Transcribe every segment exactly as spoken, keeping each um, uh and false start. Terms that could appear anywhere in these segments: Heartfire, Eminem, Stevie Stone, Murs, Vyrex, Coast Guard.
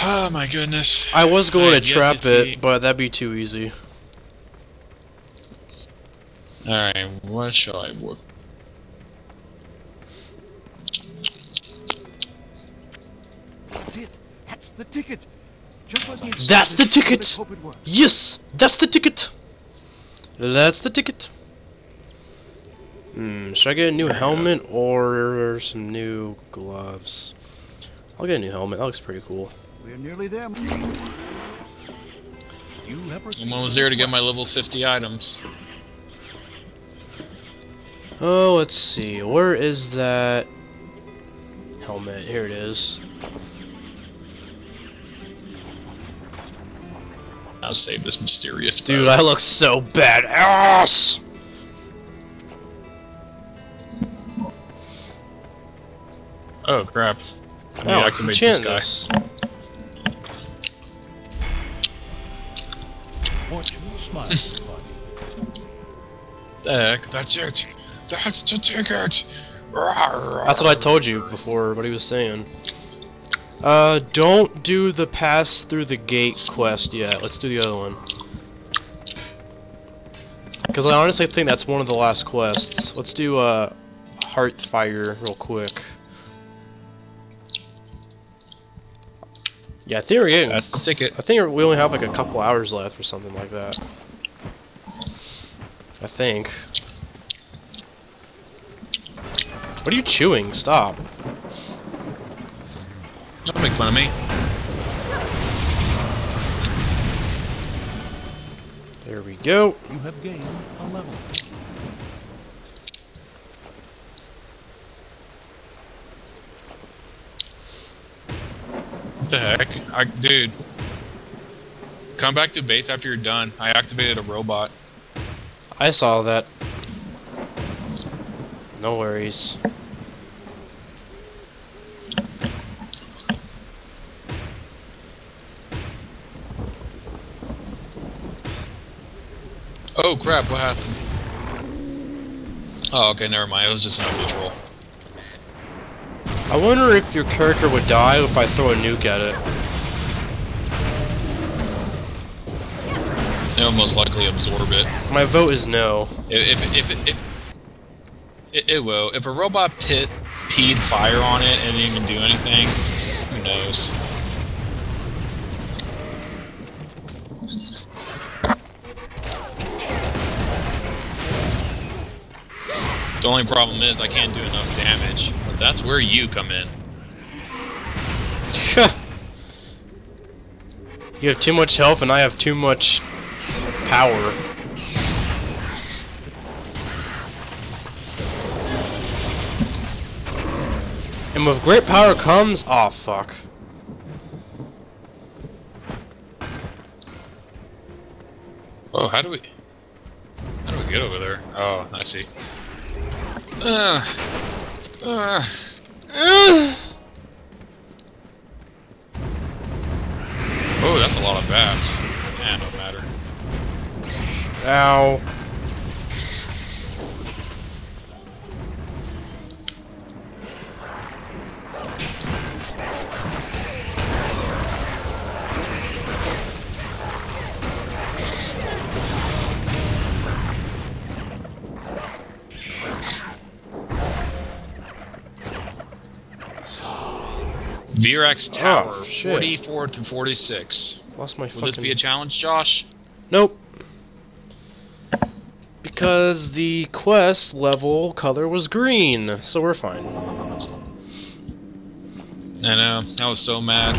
Oh my goodness. I was going I to trap to it, but that'd be too easy. Alright, what shall I work? That's it. That's the ticket. Just let me that's the ticket. Yes, that's the ticket. That's the ticket. Hmm, should I get a new helmet or some new gloves? I'll get a new helmet. That looks pretty cool. We're nearly there. I'm almost there to get my level fifty items. Oh, let's see. Where is that helmet? Here it is. I'll save this mysterious dude. Boat. I look so badass. Oh crap! I oh, activate this guy. The heck, that's it. That's the ticket. That's what I told you before. What he was saying. Uh, don't do the pass through the gate quest yet. Let's do the other one. Because I honestly think that's one of the last quests. Let's do, uh, Heartfire real quick. Yeah, I think we're getting... That's the ticket. I think we only have like a couple hours left or something like that. I think. What are you chewing? Stop. Don't make fun of me. There we go. You have gained a level. What the heck? I, dude. Come back to base after you're done. I activated a robot. I saw that. No worries. Oh crap, what happened? Oh, okay, never mind. It was just an obvious roll. I wonder if your character would die if I throw a nuke at it. It'll most likely absorb it. My vote is no. If, if, if, if, it, it will. If a robot pit peed fire on it and it didn't even do anything, who knows? The only problem is I can't do enough damage. But that's where you come in. You have too much health and I have too much power. And with great power comes... Aw, fuck. Oh, how do we... How do we get over there? Oh, I see. Uh, uh, uh. Oh, that's a lot of bats. Nah, no matter. Ow. Vyrex Tower, oh, forty-four to forty-six. Lost my Will fucking... this be a challenge, Josh? Nope. Because the quest level color was green, so we're fine. I know, I was so mad.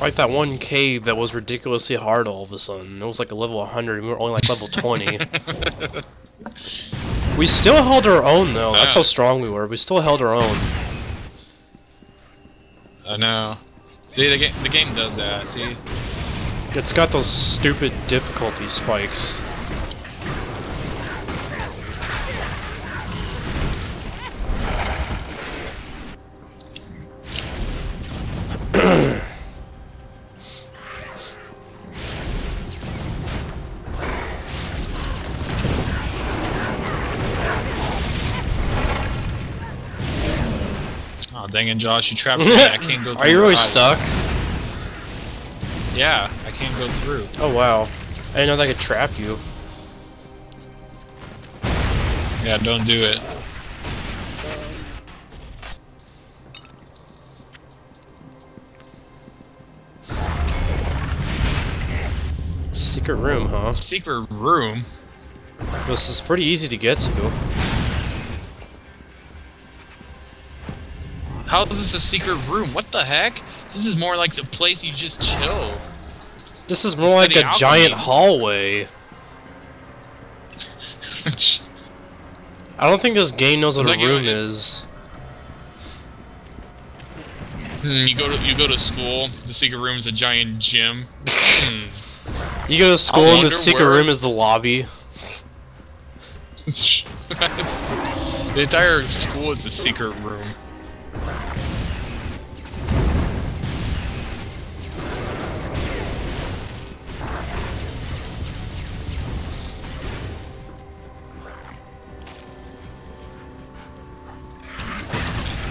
Like that one cave that was ridiculously hard all of a sudden. It was like a level one hundred, and we were only like level twenty. We still held our own, though. That's how strong we were. We still held our own. I know. See, the game, the game does that, see? It's got those stupid difficulty spikes. Oh, Oh, dang it, Josh, you trapped me. I can't go through. Are you really eyes. stuck? Yeah, I can't go through. Oh, wow. I didn't know that could trap you. Yeah, don't do it. Secret room, huh? Secret room? This is pretty easy to get to. How is this a secret room? What the heck? This is more like a place you just chill. This is more like a giant hallway. I don't think this game knows what a room is. Hmm, you go to you go to school. The secret room is a giant gym. Hmm. You go to school and the secret room is the lobby. It's, the entire school is the secret room.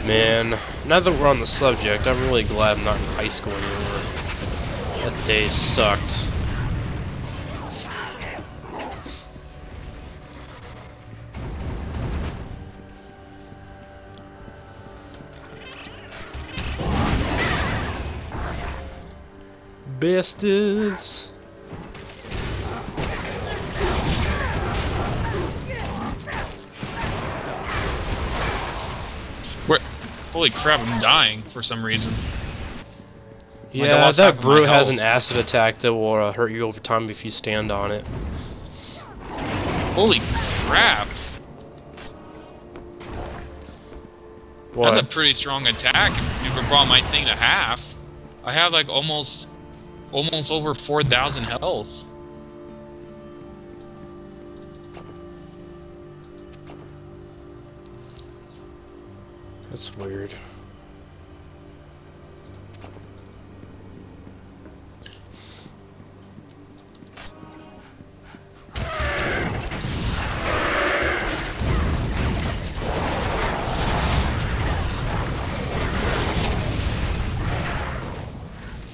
Man, now that we're on the subject, I'm really glad I'm not in high school anymore. That day sucked. Bastards. Where? Holy crap! I'm dying for some reason. Yeah, like that brew has an acid attack that will uh, hurt you over time if you stand on it. Holy crap! What? That's a pretty strong attack. You can brought my thing to half. I have like almost. Almost over four thousand health. That's weird.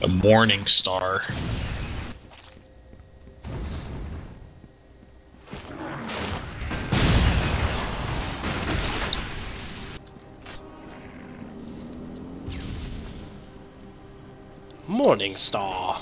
A morning star. Morning star.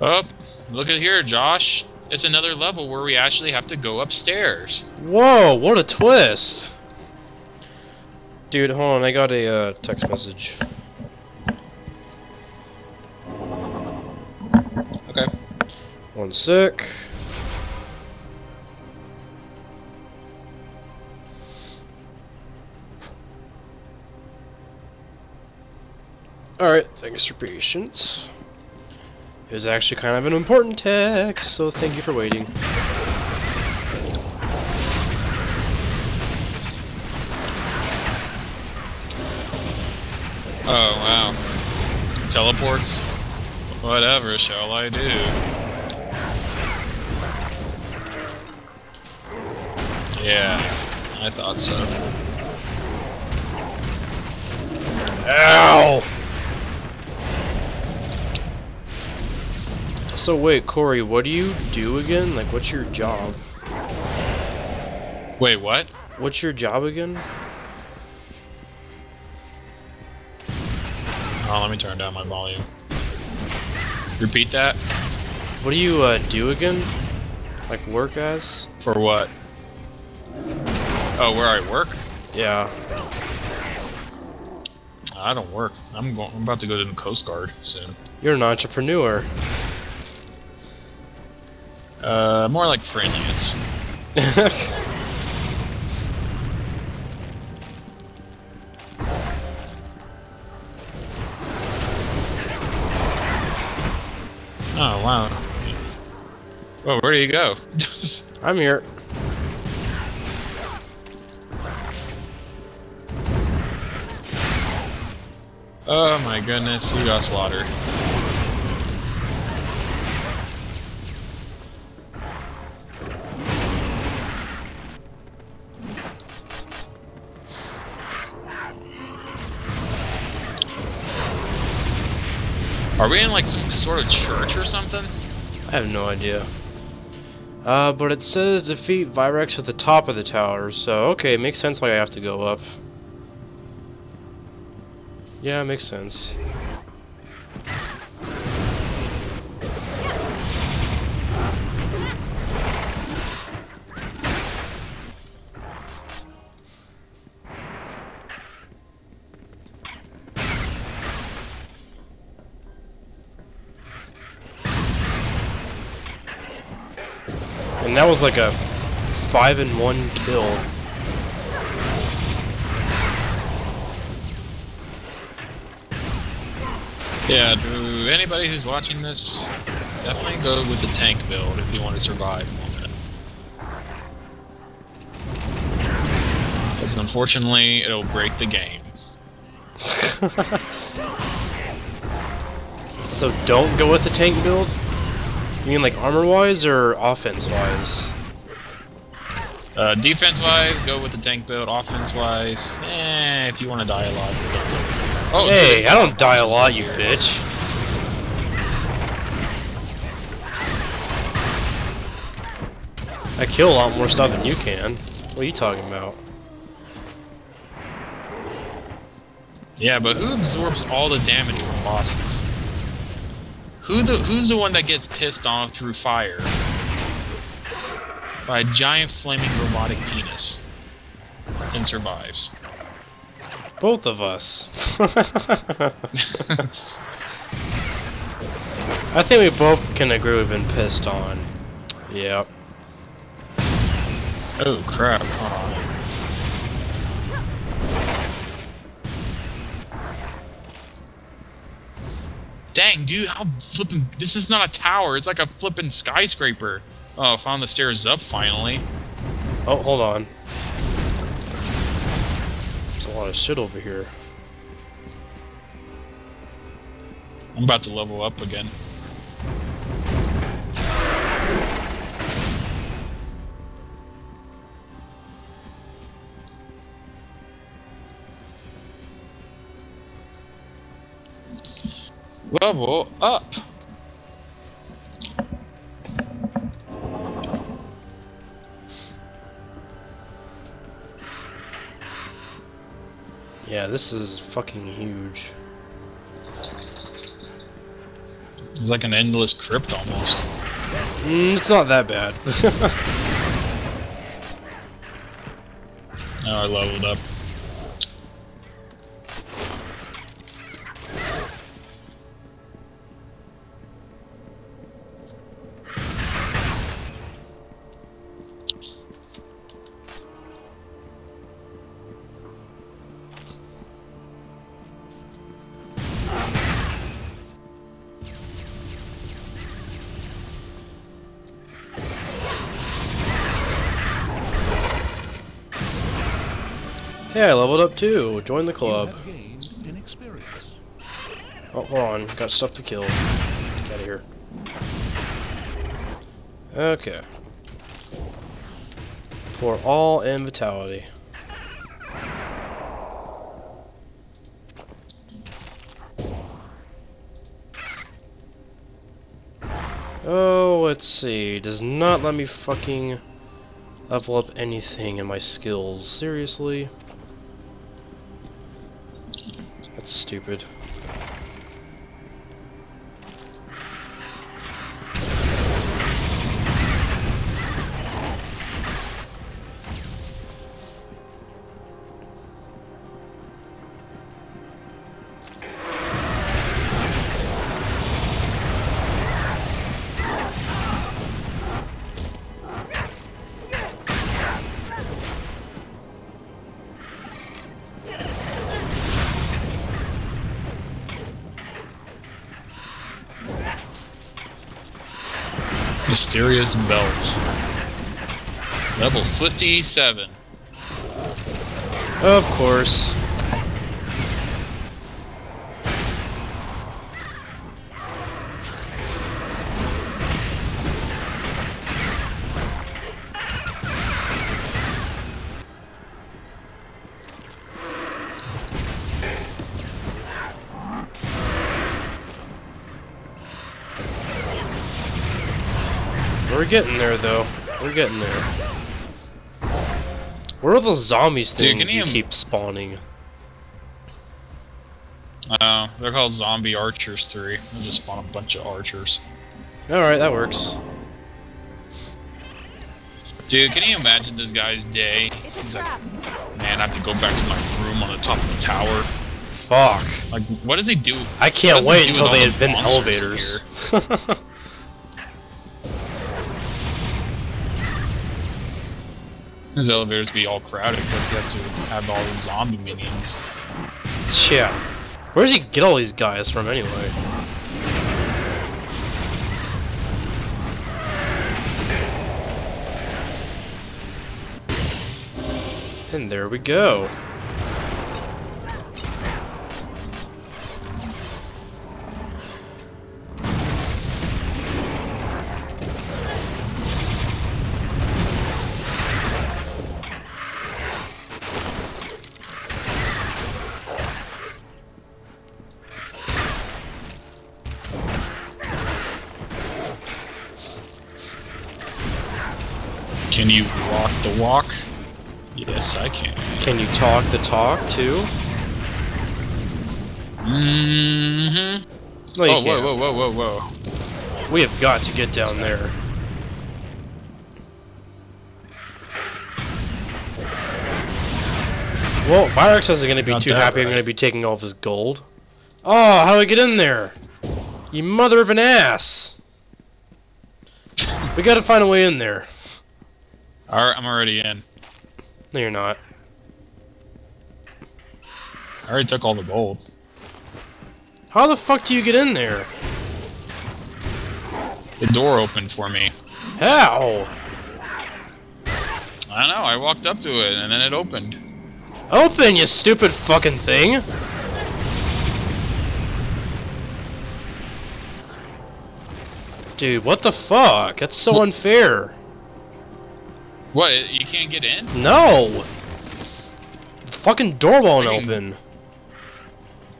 Oh, look at here, Josh. It's another level where we actually have to go upstairs. Whoa, what a twist. Dude, hold on, I got a uh, text message. Okay. One sec. Alright, thanks for patience. It was actually kind of an important text, so thank you for waiting. Oh, wow. Teleports? Whatever shall I do? Yeah, I thought so. Ow! So wait, Corey, what do you do again? Like, what's your job? Wait, what? What's your job again? Oh, let me turn down my volume. Repeat that. What do you uh, do again? Like, work as? For what? Oh, where I work? Yeah. I don't work. I'm going. I'm about to go to the Coast Guard soon. You're an entrepreneur. Uh, more like freelance. Oh, wow. Whoa, where do you go? I'm here. Oh my goodness, you got slaughtered. Are we in like some sort of church or something? I have no idea. Uh, but it says defeat Vyrex at the top of the tower, so okay, it makes sense why I have to go up. Yeah, it makes sense. And that was like a five and one kill. Yeah, Drew, anybody who's watching this, definitely go with the tank build if you want to survive a moment. Because unfortunately, it'll break the game. So don't go with the tank build? You mean like armor-wise or offense-wise? Uh, defense-wise, go with the tank build. Offense-wise, eh, if you want to die a lot. Oh, hey, dude, I don't die a lot, you bitch. I kill a lot more stuff than you can. What are you talking about? Yeah, but who absorbs all the damage from bosses? Who the, who's the one that gets pissed off through fire by a giant flaming robotic penis and survives? Both of us. I think we both can agree we've been pissed on. Yep. Oh crap. Hold on. Dang, dude, I'm flipping. This is not a tower, it's like a flipping skyscraper. Oh, found the stairs up finally. Oh, hold on. There's a lot of shit over here. I'm about to level up again. Level up. Yeah, this is fucking huge. It's like an endless crypt almost. Mm, it's not that bad. Now I leveled up. Hey, I leveled up too. Join the club. Oh, hold on. Got stuff to kill. Get out of here. Okay. For all in vitality. Oh, let's see. Does not let me fucking level up anything in my skills. Seriously? That's stupid. Mysterious belt. Level fifty-seven. Of course. We're getting there, though. We're getting there. Where are those zombies things Dude, you keep spawning? Uh, they're called Zombie Archers three. We'll just spawn a bunch of archers. Alright, that works. Dude, can you imagine this guy's day? He's like, man, I have to go back to my room on the top of the tower. Fuck. Like, what does he do? I can't wait until they invent elevators. His elevators be all crowded because he has to have all the zombie minions. Yeah. Where does he get all these guys from anyway? And there we go. Can you walk the walk? Yes, I can. Can you talk the talk, too? Mm-hmm. No, oh, whoa, whoa, whoa, whoa, whoa. We have got to get down there. Well, Vyrex isn't going to be too happy. I'm going to be taking all of his gold. Oh, how do I get in there? You mother of an ass! We got to find a way in there. Alright, I'm already in. No, you're not. I already took all the gold. How the fuck do you get in there? The door opened for me. How? I don't know, I walked up to it and then it opened. Open, you stupid fucking thing! Dude, what the fuck? That's so unfair. What? You can't get in? No! The fucking door won't can... open. What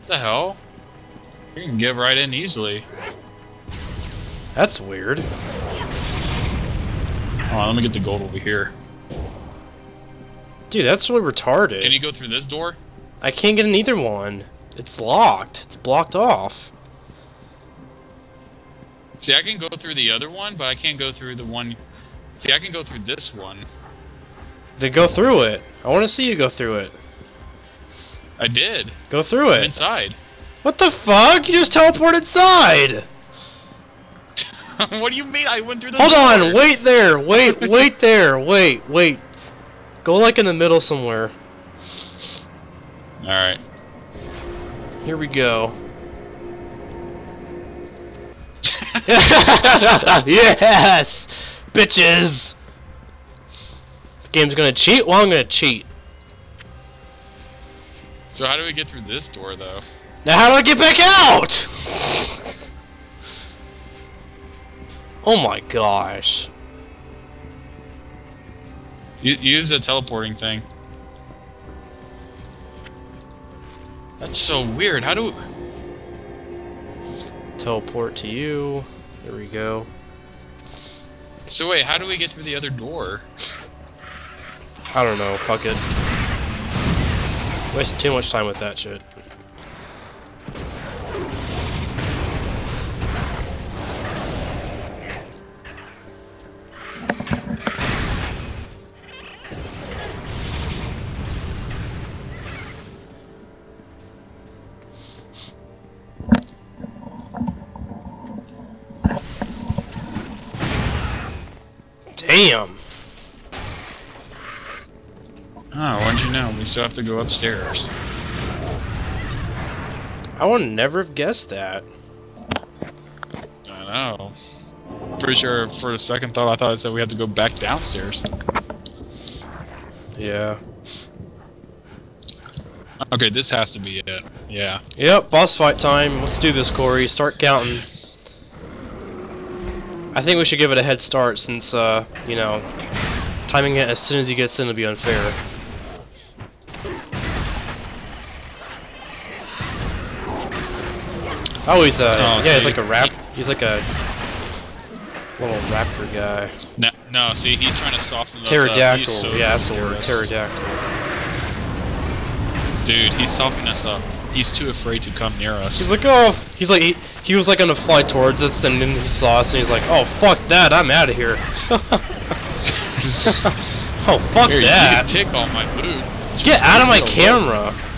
the hell? You can get right in easily. That's weird. Hold on, let me get the gold over here. Dude, that's really retarded. Can you go through this door? I can't get in either one. It's locked. It's blocked off. See, I can go through the other one, but I can't go through the one... See, I can go through this one. Then go through it. I want to see you go through it. I did. Go through it. I'm inside. What the fuck? You just teleported inside! What do you mean? I went through the Hold door. on! Wait there! Wait, wait there! Wait, wait. Go like in the middle somewhere. Alright. Here we go. Yes! Bitches! The game's gonna cheat? Well, I'm gonna cheat. So how do we get through this door, though? Now how do I get back out?! Oh my gosh. You, use the teleporting thing. That's so weird, how do we... Teleport to you. There we go. So wait, how do we get through the other door? I don't know, fuck it. Wasted too much time with that shit. Damn! Oh, why'd you know? We still have to go upstairs. I would never have guessed that. I know. Pretty sure for a second thought I thought I said we had to go back downstairs. Yeah. Okay, this has to be it. Yeah. Yep, boss fight time. Let's do this, Corey. Start counting. I think we should give it a head start since, uh, you know, timing it as soon as he gets in will be unfair. Oh, he's, uh, oh, yeah, so he's like a rap. He's like a Little raptor guy. No, no. See, he's trying to soften us pterodactyl, up. Pterodactyl, yeah, that's the word. Pterodactyl. Dude, he's softening us up. He's too afraid to come near us. He's like, oh, he's like, he, he was like gonna fly towards us, and then he saw us, and he's like, oh, fuck that, I'm out of here. Oh, fuck here, that. You can take all my food. Just get out of my camera. Look.